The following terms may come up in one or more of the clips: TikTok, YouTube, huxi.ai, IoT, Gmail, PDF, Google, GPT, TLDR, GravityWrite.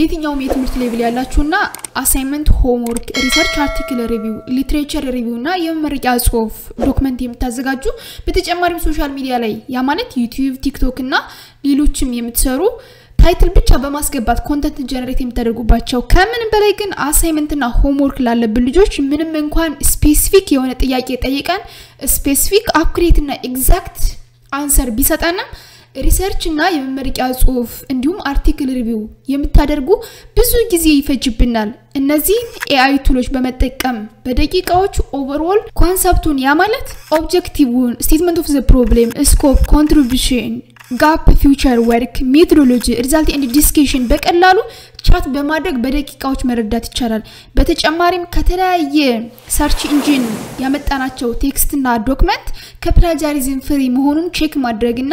በየትኛውም የትምህርት ሌቭል ያላችሁና አሳይመንት ሆምወርክ ሪሰርች አርቲክል ሪቪው ሊትሬቸር ሪቪውና የመመረቂያ ጽሁፍ ዶክመንት የምታዘጋጁ በተጨማሪም ሶሻል ሚዲያ ላይ ያ ማለት YouTube TikTok እና ሌሎችም የምትሰሩ ታይትል ብቻ በማስገባት ኮንተንት ጀነሬት የምታደርጉባቸው ከምን በላይ ግን አሳይመንት እና ሆምወርክ ላለብን ልጆች ምንም እንኳን ስፔሲፊክ የሆነ ጥያቄ ጠይቀን ስፔሲፊክ አኩሬት እና ኤግዛክት አንሰር ቢሰጠንም ሪሰርች እና የመመረቂያ ጽሁፍ እንዲሁም አርቲክል ሪቪው የምታደርጉ ብዙ ጊዜ ይፈጅብናል እነዚህ AI ቱሎች በመጠቀም በደቂቃዎች ኦቨርኦል ኮንሰፕቱን ያ ማለት ኦብጀክቲቭውን ስቴትመንት ኦፍ ዘ ፕሮብሌም ስኮፕ ኮንትሪቢዩሽን ጋፕ ፊውቸር ወርክ ሜትሮሎጂ ሪዛልት ኤንድ ዲስከሽን በቀላሉ ቻት በማድረግ በደቂቃዎች መረዳት ይቻላል በተጨማሪም ከተለያየ ሰርች ኢንጂን ያመጣናቸው ቴክስት እና ዶክመንት ከፕላጃሪዝም ፍሪ መሆኑን ቼክ ማድረግና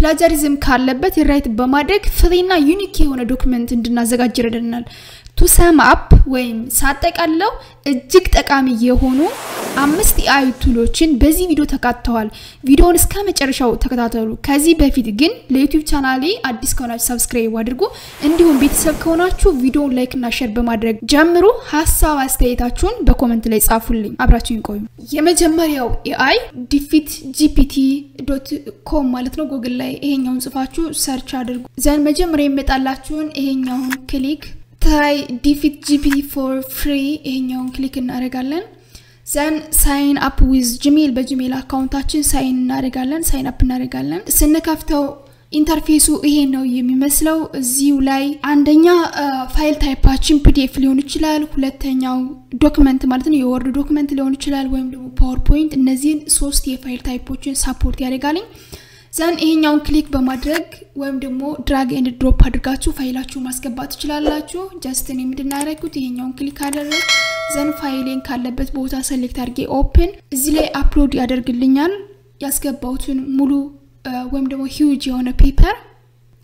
ፕላጃሪዝም ካለበት ራይት በማድረግ ፍሪና ዩኒክ የሆነ ዶክመንት እንድናዘጋጅ ረድናል to sum up ወይም ሳጠቃለው እጅግ ጠቃሚ የሆኑ 5 AI ቱሎችን በዚህ ቪዲዮ ተካተዋል ቪዲዮውን እስከመጨረሻው ተከታተሉ ከዚህ በፊት ግን ለዩቲዩብ ቻናሌ አዲስ ከሆናችሁ ሰብስክራይብ አድርጉ እንዲሁም ቤተሰብ ከሆናችሁ ቪዲዮውን ላይክ እና ሼር በማድረግ ጀምሩ ሐሳብ አስተያየታችሁን በኮሜንት ላይ ጻፉልኝ አብራችሁኝ ቆዩ የመጀመሪያው AI defeat gpt.com ማለት ነው Google ላይ ይሄኛውን ጽፋችሁ ሰርች አድርጉ ዘን መጀመሪያ ይመጣላችሁን ይሄኛውን ክሊክ try defeat GPT for free ይሄኛውን ክሊክ እናደርጋለን ዘን sign up with Gmail በጂሜል አካውንታችን sign up እናደርጋለን ስንከፍተው ኢንተርፌሱ ይሄ ነው የሚመስለው እዚው ላይ አንደኛ ፋይል ታይፓችን PDF ሊሆን ይችላል ሁለተኛው ዶክመንት ማለት ነው የወርድ ዶክመንት ሊሆን ይችላል ወይም ደግሞ PowerPoint እነዚህን ሶስት የፋይል ታይፖችን ሰፖርት ያደርጋልኝ ዘን ይሄኛውን ክሊክ በማድረግ ወይም ደግሞ ድራግ ኤንድ ድሮፕ አድርጋችሁ ፋይላችሁ ማስገባት ትችላላችሁ just name እንድናረኩት ይሄኛውን ክሊክ አደረግ ዘን ፋይሌን ካለበት ቦታ select አድርጌ open እዚ ላይ upload ያደርግልኛል ያስገባውቱን ሙሉ ወይም ደግሞ huge የሆነ paper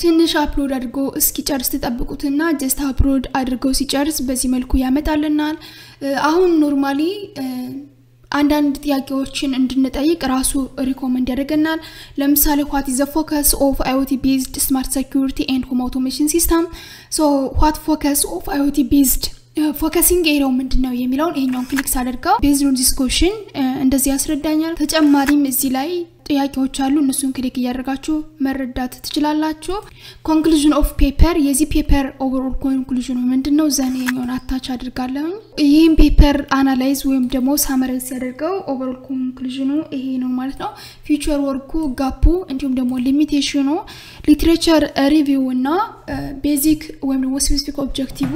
ትንሽ upload አድርጎ እስኪ ጨርስ ተጠብቁትና just upload አድርጎ ሲጨርስ በዚህ መልኩ ያመጣልናል አሁን ኖርማሊ አንዳንድ ጥያቄዎችን እንድንጠይቅ ራሱ ሪኮመንድ ያደርገናል ለምሳሌ what is the focus of IoT based smart security and home automation system so what focus of IoT based focusing area ምንድነው የሚለውን ይሄኛውን ክሊክ ሳደርጋው based on this question እንደዚህ ያስረዳኛል ተጨማሪም እዚህ ላይ ጥያቄዎች አሉ እነሱን ክሊክ ያደርጋችሁ መረዳት ትችላላችሁ conclusion of paper የዚህ paper overall conclusion ምንድነው ዘን ይሄኛውን አታች አድርጋለሁ ይሄን paper analyze ወይም ደግሞ summarize ያደርጋው overall conclusion ይሄ ነው ማለት ነው future work gap እንዲሁም ደግሞ limitation literature review እና basic ወይም ደግሞ specific objective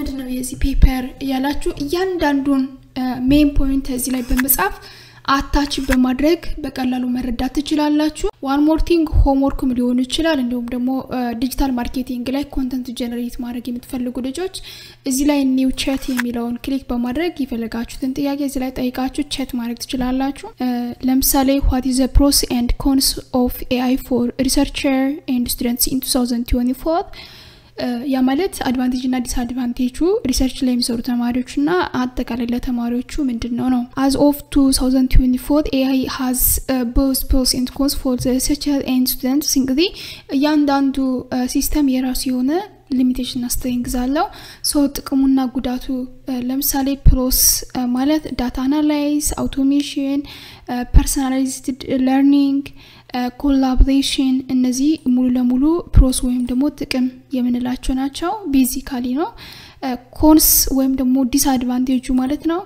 ምንድነው የዚህ paper ያላችሁ እያንዳንዱን main point እዚህ ላይ በመጻፍ አታች በማድረግ በቀላሉ መረዳት ትችላላችሁ one more thing homework ሊሆን ይችላል እንደውም ደግሞ ዲጂታል ማርኬቲንግ ላይ ኮንተንት ጀነሬት ማድረግ የምትፈልጉ ልጆች እዚህ ላይ new chat የሚለውን ክሊክ በማድረግ ይፈልጋችሁትን ጥያቄ እዚህ ላይ ጠይቃችሁ chat ማድረግ ትችላላችሁ ለምሳሌ what is the pros and cons of AI for researcher and students in 2024 ያ ማለት አድቫንቴጅ እና ዲስአድቫንቴጁ ሪሰርች ላይ የሚሰሩ ተማሪዎችና አጠቃላይ ለተማሪዎቹ ምንድነው ነው as of 2024 AI has both pros and cons for the researcher and students እንግዲህ ያንዳንዱ ሲስተም የራሱ የሆነ ሊሚቴሽን እና ስትሪንግስ አለው so ጥቅሙና ጉዳቱ ለምሳሌ pros ማለት data analysis automation personalized learning collaboration እነዚህ ሙሉ ለሙሉ ፕሮስ ወይም ደግሞ ጥቅም የምንላቸው ናቸው basically ነው cons ወይም ደግሞ disadvantage ማለት ነው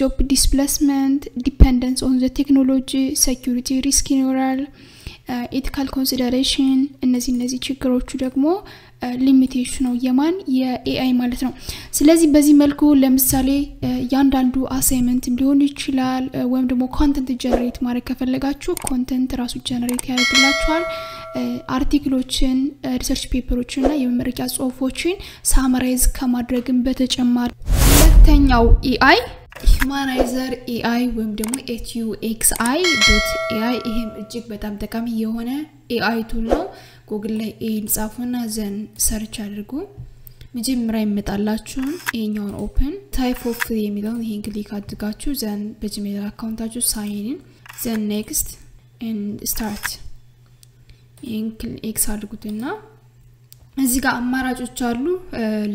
job displacement dependence on the technology security risk neural ethical consideration እነዚህ ችግሮቹ ደግሞ ሊሚቴሽን ነው የማን የAI ማለት ነው ስለዚህ በዚህ መልኩ ለምሳሌ ያንዳንዱ አሳይመንት ሊሆን ይችላል ወይም ደግሞ ኮንተንት ጀነሬት ማድረግ ከፈለጋችሁ ኮንተንት ራሱ ጀነሬት ያደርግላችኋል አርቲክሎችን ሪሰርች ፔፐሮችን እና የመመረቂያ ጽሁፎችን ሳማራይዝ ከማድረግም በተጨማሪ ሁለተኛው AI humanizer AI ወይም ደግሞ huxi.ai ይሄም እጅግ በጣም ጠቃሚ የሆነ AI ቱል ነው Google ላይ ይሄን ጻፉና ዘን ሰርች አድርጉ መጀመሪያ ይመጣላችሁ ይሄኛውን open type of የሚለውን ይሄን ክሊክ አድርጋችሁ ዘን በጂሜል አካውንታችሁ sign in ዘን next and start ይሄን ክሊክ አድርጉትና እዚህ ጋር አማራጮች አሉ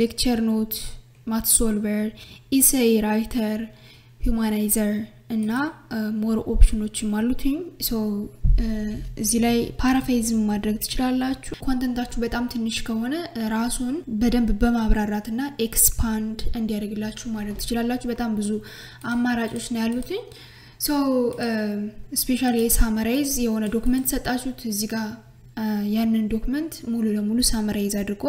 ሌክቸር ኖት ማት ሶልቨር ኢሴይ ራይተር ሂዩማናይዘር እና ሞር ኦፕሽኖችም አሉትኝ ሶ እዚህ ላይ ፓራፍሬዝም ማድረግ ትችላላችሁ ኮንተንታችሁ በጣም ትንሽ ከሆነ ራሱን በደንብ በማብራራትና ኤክስፓንድ እንዲያደርግላችሁ ማድረግ ትችላላችሁ በጣም ብዙ አማራጮች ነው ያሉትኝ ሶ ስፔሻሊ ሳማራይዝ የሆነ ዶክመንት ሰጣችሁት እዚህ ጋር ያንን ዶክመንት ሙሉ ለሙሉ ሳማራይዝ አድርጎ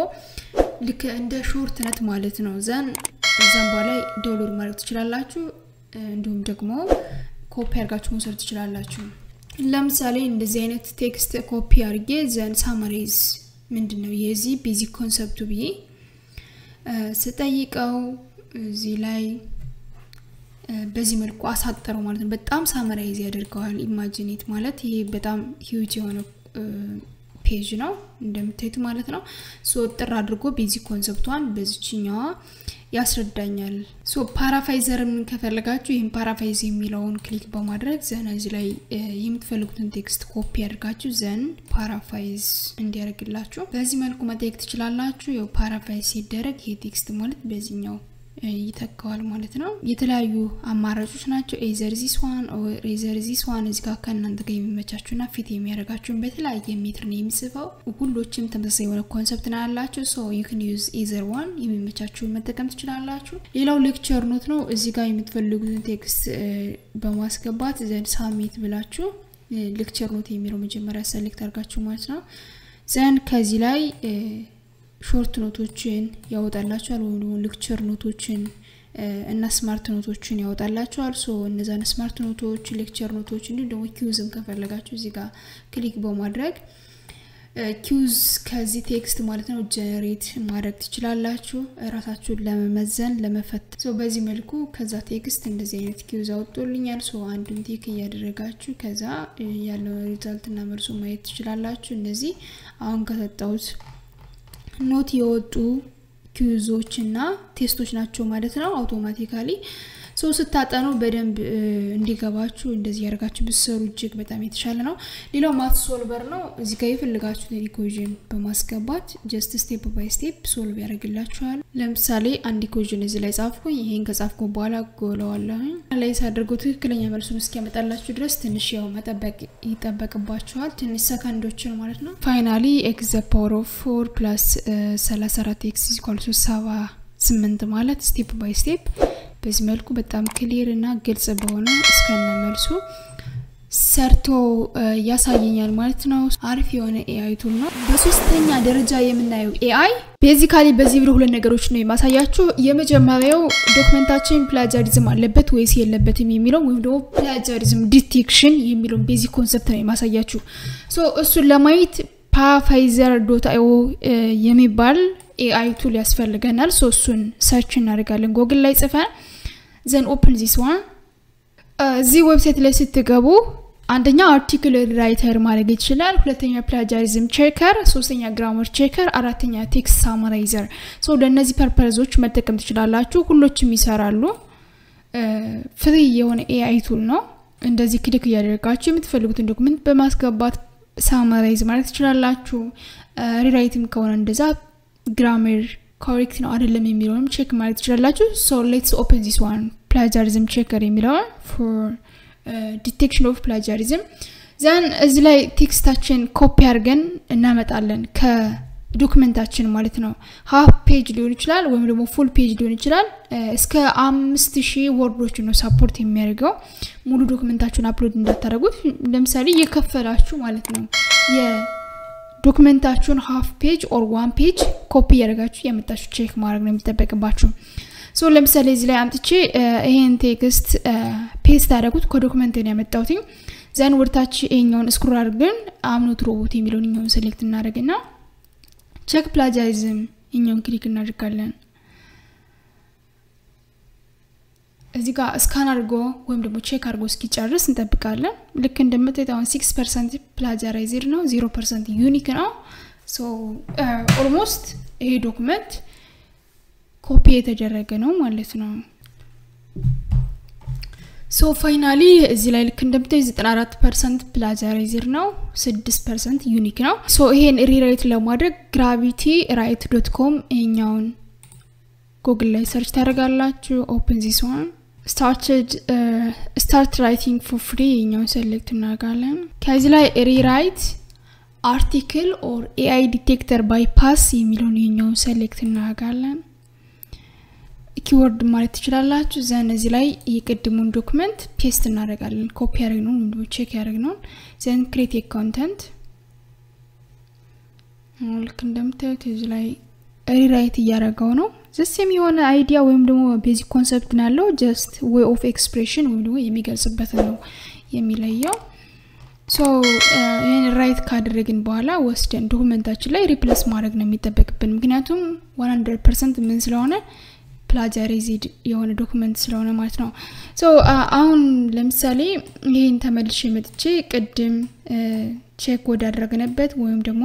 ልክ እንደ ሾርት ነት ማለት ነው ዘን በኋላ ዶላር ማርክ ትችላላችሁ እንዲሁም ደግሞ ኮፒ አርጋችሁ መሰረት ትችላላችሁ ለምሳሌ እንደዚህ አይነት ቴክስት ኮፒ አርጌ ዘን ሳማራይዝ ምንድነው የዚ ቤዚክ ኮንሰፕቱ ብዬ ስጠይቀው እዚ ላይ በዚህ መልኩ አሳጠረው ማለት ነው በጣም ሳማራይዝ ያደርጋል ኢማጂኔት ማለት ይሄ በጣም ሂውጅ የሆነ ፔጅ ነው እንደምታዩት ማለት ነው ሶ ጥራ አድርጎ ቤዚክ ኮንሰፕቷን በዚህኛው ያስረዳኛል ሶ ፓራፍሬዘርም ከፈለጋችሁ ይሄን ፓራፍሬዝ የሚለውን ክሊክ በማድረግ ዘና እዚ ላይ የምትፈልጉትን ቴክስት ኮፒ አድርጋችሁ ዘን ፓራፍሬዝ እንዲያርግላችሁ በዚህ መልኩ መጠየቅ ትችላላችሁ ያው ፓራፍሬዝ ሲደረግ ይሄ ቴክስት ማለት በዚህኛው ይተካዋል ማለት ነው የተለያዩ አማራጮች ናቸው ኤዘር ዚስ ዋን ኦር ኤዘር ዚስ ዋን እዚህ ጋር ከእናንተ ጋር የሚመቻችሁና ፊት የሚያረጋችሁን በተለያየ ሜትር ነው የሚጽፈው ሁሉችም ተመሳሳይ የሆነ ኮንሰፕት ነው ያላችሁ ሶ ዩ ካን ዩዝ ኤዘር ዋን የሚመቻችሁን መጠቀም ትችላላችሁ ሌላው ሌክቸር ኖት ነው እዚህ ጋር የምትፈልጉትን ቴክስት በማስገባት ዘን ሳሚት ብላችሁ ሌክቸር ኖት የሚለው መጀመሪያ ሰሌክት አርጋችሁ ማለት ነው ዘን ከዚህ ላይ ሾርት ኖቶችን ያወጣላችኋል ወይ ነው ሌክቸር ኖቶችን እና ስማርት ኖቶችን ያወጣላችኋል ሶ እነዛን ስማርት ኖቶች ሌክቸር ኖቶች እንዲሁም ደግሞ ኪውዝም ከፈለጋችሁ እዚህ ጋር ክሊክ በማድረግ ኪውዝ ከዚህ ቴክስት ማለት ነው ጀነሬት ማድረግ ትችላላችሁ ራሳችሁን ለመመዘን ለመፈተሽ ሶ በዚህ መልኩ ከዛ ቴክስት እንደዚህ አይነት ኪውዝ አወጣልኛል ሶ አንዱን ቲክ ያደረጋችሁ ከዛ ያለው ሪዛልት እና መልሱ ማየት ትችላላችሁ እነዚህ አሁን ከተጣውት ኖት የወጡ ኪውዞች እና ቴስቶች ናቸው ማለት ነው አውቶማቲካሊ ሶ ስታጠኑ በደንብ እንዲገባችሁ እንደዚህ ያርጋችሁ ብትሰሩ እጅግ በጣም የተሻለ ነው ሌላው ማት ሶልቨር ነው እዚህ ጋር ይፈልጋችሁት ኢኩዌሽን በማስገባት ጀስት ስቴፕ ባይ ስቴፕ ሶልቭ ያደርግላችኋል ለምሳሌ አንድ ኢኩዌሽን እዚህ ላይ ጻፍኩኝ ይሄን ከጻፍኩኝ በኋላ ጎለዋለሁ ላይ ሳደርጉት ትክክለኛ መልሱን እስኪያመጣላችሁ ድረስ ትንሽ ያው መጠበቅ ይጠበቅባችኋል ትንሽ ሰከንዶችን ማለት ነው ፋይናሊ ኤክስ ዘ ፓወር ኦፍ 4 + 34 ኤክስ = 78 ማለት ስቴፕ ባይ ስቴፕ በዚህ መልኩ በጣም ክሊር እና ግልጽ በሆነ እስከነመልሱ ሰርቶ ያሳየኛል ማለት ነው አሪፍ የሆነ AI ቱል ነው በሶስተኛ ደረጃ የምናየው AI ቤዚካሊ በዚህ ብሎ ሁለት ነገሮች ነው የማሳያችሁ የመጀመሪያው ዶክመንታችን ፕላጃሪዝም አለበት ወይስ የለበትም የሚለው ወይም ደግሞ ፕላጃሪዝም ዲቴክሽን የሚለው ቤዚክ ኮንሰፕት ነው የማሳያችሁ ሶ እሱን ለማየት paraphraiser.io የሚባል AI ቱል ያስፈልገናል ሶ እሱን ሰርች እናደርጋለን Google ላይ ጽፈን ዘን ኦፕን ዚስ ዋን እዚህ ዌብሳይት ላይ ስትገቡ አንደኛ አርቲክል ራይተር ማድረግ ይችላል ሁለተኛ ፕላጃሪዝም ቼከር ሶስተኛ ግራመር ቼከር አራተኛ ቴክስት ሳማራይዘር ሶ ለነዚህ ፐርፐዞች መጠቀም ትችላላችሁ ሁሉችም ይሰራሉ ፍሪ የሆነ AI ቱል ነው እንደዚህ ክሊክ ያደርጋችሁ የምትፈልጉትን ዶክመንት በማስገባት ሳማራይዝ ማድረግ ትችላላችሁ ሪራይትም ከሆነ እንደዛ ግራመር ኮሬክት ነው አይደለም የሚለውን ቼክ ማድረግ ትችላላችሁ ሶ ሌትስ ኦፕን ዚስ ዋን plagiarism checker የሚለው for detection of plagiarism ዘን እዚህ ላይ ቴክስታችን ኮፒ አድርገን እናመጣለን ከዶክመንታችን ማለት ነው half page ሊሆን ይችላል ወይም ደግሞ full page ሊሆን ይችላል እስከ 5000 ወርዶች ነው ሰፖርት የሚያደርገው ሙሉ ዶክመንታችሁን አፕሎድ እንዳታደርጉት ለምሳሌ የከፈላችሁ ማለት ነው የዶክመንታችሁን half page or one page ኮፒ ያደርጋችሁ ያመጣችሁ ቼክ ማድረግ ነው የሚጠበቅባችሁ ሶ ለምሳሌ እዚህ ላይ አምጥቼ ይሄን ቴክስት ፔስት አደረኩት ከዶክመንት ላይ ያመጣሁትኝ ዘን ወርታች እኛውን ስክሮል አድርገን አምኖት ሮቦት የሚለውን እኛውን ሴሌክት እናደርግና ቼክ ፕላጃሪዝም እኛውን ክሊክ እናደርጋለን እዚህ ጋር ስካን አድርጎ ወይም ደግሞ ቼክ አድርጎ እስኪጨርስ እንጠብቃለን ልክ እንደምታዩት አሁን 6% ፕላጃራይዝድ ነው 0% ዩኒክ ነው ሶ ኦልሞስት ይሄ ዶክመንት ኮፒ የተደረገ ነው ማለት ነው ሶ So finally, this content is 94% plagiarism now, 6% unique now. So here in rewrite la madreg gravitywrite.com in your Google search taragala to open this one. Start writing for free in your select nagalan. Kazila rewrite article or AI detector bypass milon in your select nagalan. Keyword ማለት ትችላላችሁ ዘን እዚ ላይ የቀድሙን ዶክመንት ፔስት እናደርጋለን ኮፒ ያደርግነውን ወይ ቼክ ያደርግነውን ዘን ክሬት ኮንተንት ልክ እንደምታዩት እዚ ላይ ሪራይት እያደረገው ነው ዘስም የሆነ አይዲያ ወይም ደግሞ ቤዚክ ኮንሰፕት ናለው just way of expression ወይ ነው የሚገልጽበት ነው የሚለየው so ይሄን ራይት ካደረግን በኋላ ወስደን ዶክመንታችን ላይ ሪፕሌስ ማድረግ ነው የሚጠበቅብን ምክንያቱም 100% ምን ስለሆነ plagiarized የሆነ ዶክመንት ስለሆነ ማለት ነው ሶ አሁን ለምሳሌ ይሄን ተመልሼ መጥቼ ቀድም ቼክ ወደ አደረገነበት ወይም ደግሞ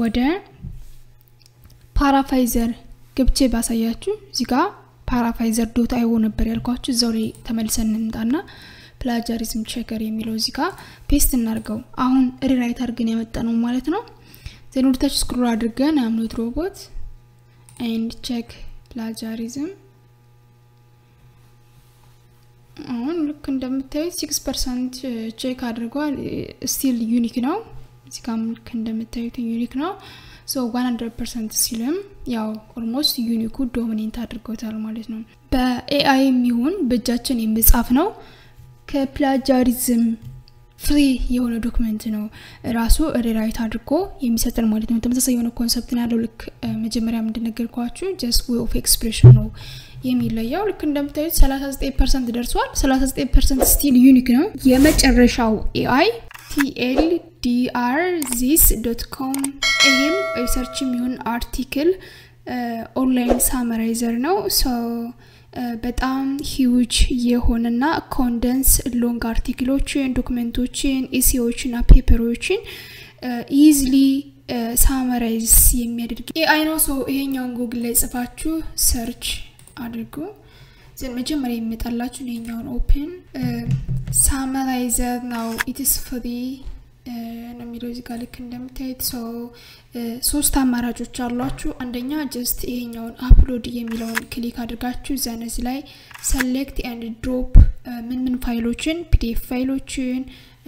ወደ ፓራፋይዘር ግብቼ ባሳያችሁ እዚህ ጋር paraphraser.io ነበር ያልኳችሁ እዛው ላይ ተመልሰን እንጣና plagiarism checker የሚለው እዚህ ጋር paste እናርገው አሁን rewrite አድርገን ያመጣነው ማለት ነው ዘን ወደ ታች ስክሮል አድርገን I'm not robot and check plagiarism አሁን ልክ እንደምታዩት 6% ቼክ አድርጓል still unique ነው እዚህ ጋር ልክ እንደምታዩት unique ነው so 100% ሲልም ያው almost unique dominant አድርጎታል ማለት ነው በAI የሚሆን በእጃችን የሚጻፍ ነው ከplagiarism free የሆነ ዶክመንት ነው ራሱ rewrite አድርጎ የሚሰጠን ማለት ነው ተመሳሳይ የሆነ ኮንሰፕት ነው ያለው ልክ መጀመሪያም እንደነገርኳችሁ just way of expression ነው የሚለየው ልክ እንደምታዩት 39% ደርሷል 39% still unique ነው የመጨረሻው AI TLDR this.com ይሄም research የሚሆን አርቲክል online summarizer ነው so በጣም huge የሆነና condensed long articles ዶክመንቶችን ኢሲዎችን ፔፐሮችን easily summarize የሚያደርግ AI ነው so ይሄኛው Google ላይ ጽፋችሁ search አድርጉ ዘን መጀመሪያ የሚመጣላችሁ ይሄኛው open summarizer now it is free የሚለው እዚህ ጋር ልክ እንደምታዩት so ሶስት አማራጮች አሏችሁ አንደኛ just ይሄኛውን upload የሚለውን ክሊክ አድርጋችሁ ዘነዚ ላይ select and drop ምን ፋይሎችን pdf ፋይሎችን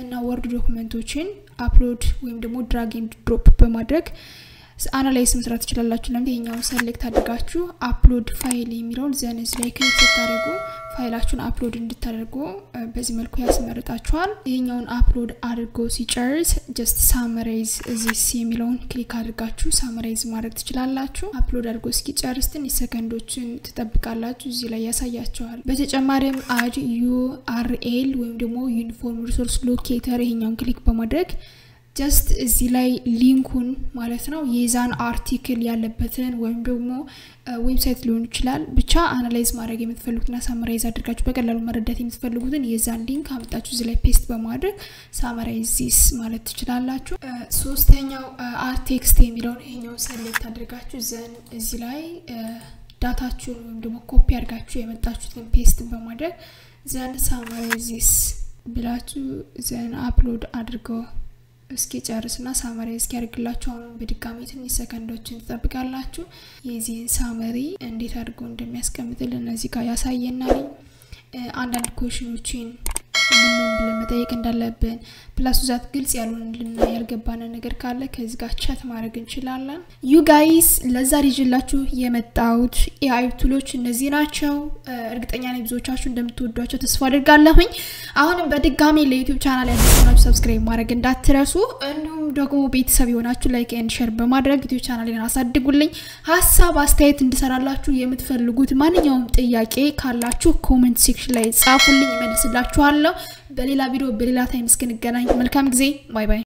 እና word ዶክመንቶችን upload ወይም ደግሞ drag and drop በማድረግ አናላይዝ መስራት ትችላላችሁ ለምን ይሄኛው select አድርጋችሁ upload file የሚለውን ዘነዚ ላይ ክሊክ ታደርጉ ፋይላችሁን አፕሎድ እንድታደርጉ በዚህ መልኩ ያስመረጣችኋል ይሄኛውን አፕሎድ አድርጎ ሲጨርስ just summarize this የሚለውን ክሊክ አድርጋችሁ summarize ማድረግ ትችላላችሁ አፕሎድ አድርጎ ሲጨርስ ጥቂት ሰከንዶችን ተጠብቃላችሁ እዚህ ላይ ያሳያችኋል በተጨማሪም add URL ወይም ደግሞ uniform resource locator ይሄኛውን ክሊክ በማድረግ just እዚህ ላይ ሊንኩን ማለት ነው የዛን አርቲክል ያለበትን ወይም ደግሞ ዌብሳይት ሊሆን ይችላል ብቻ አናላይዝ ማድረግ የምትፈልጉትና ሳምራይዝ አድርጋችሁ በቀላሉ መረዳት የምትፈልጉትን የዛን ሊንክ አመጣችሁ እዚህ ላይ ፔስት በማድረግ ሳምራይዝስ ማለት ትችላላችሁ ሶስተኛው አርቴክስት የሚለውን ይሄኛው ሰሌክት አድርጋችሁ ዘን እዚህ ላይ ዳታችሁን ወይም ደግሞ ኮፒ አድርጋችሁ የመጣችሁትን ፔስት በማድረግ ዘን ሳምራይዝስ ብላችሁ ዘን አፕሎድ አድርገው እስኪ ጫርስና ሳመሪ እስኪ ያርግላችሁ አሁን በድጋሚ ትንሽ ሰከንዶችን ተጠብቃላችሁ የዚህን ሳመሪ እንዴት አድርጎ እንደሚያስቀምጥልን እዚህ ጋር ያሳየናል አንዳንድ ኮሽኖችን ምን ለመጠየቅ እንዳለብን ፕላስ ዛት ግልጽ ያሉንልና ያልገባና ነገር ካለ ከዚህ ጋር ቻት ማድረግ እንችላለን you guys ለዛሬ ይዤላችሁ የመጣሁት AI ቱሎች እነዚህ ናቸው እርግጠኛ ነኝ ብዙዎቻችሁ እንደምትወዷቸው ተስፋ አደርጋለሁኝ አሁንም በድጋሚ ለYouTube ቻናል ያደረሳችሁ ሰብስክራይብ ማድረግ እንዳትረሱ እንዲሁም ደግሞ ቤተሰብ ይሆናችሁ ላይክ ኤንድ ሼር በማድረግ YouTube ቻናሌን አሳድጉልኝ ሐሳብ አስተያየት እንድሰራላችሁ የምትፈልጉት ማንኛውም ጥያቄ ካላችሁ ኮሜንት ሴክሽን ላይ ጻፉልኝ መልስላችኋለሁ በሌላ ቪዲዮ በሌላ ታይም እስከንገናኝ መልካም ጊዜ ባይ ባይ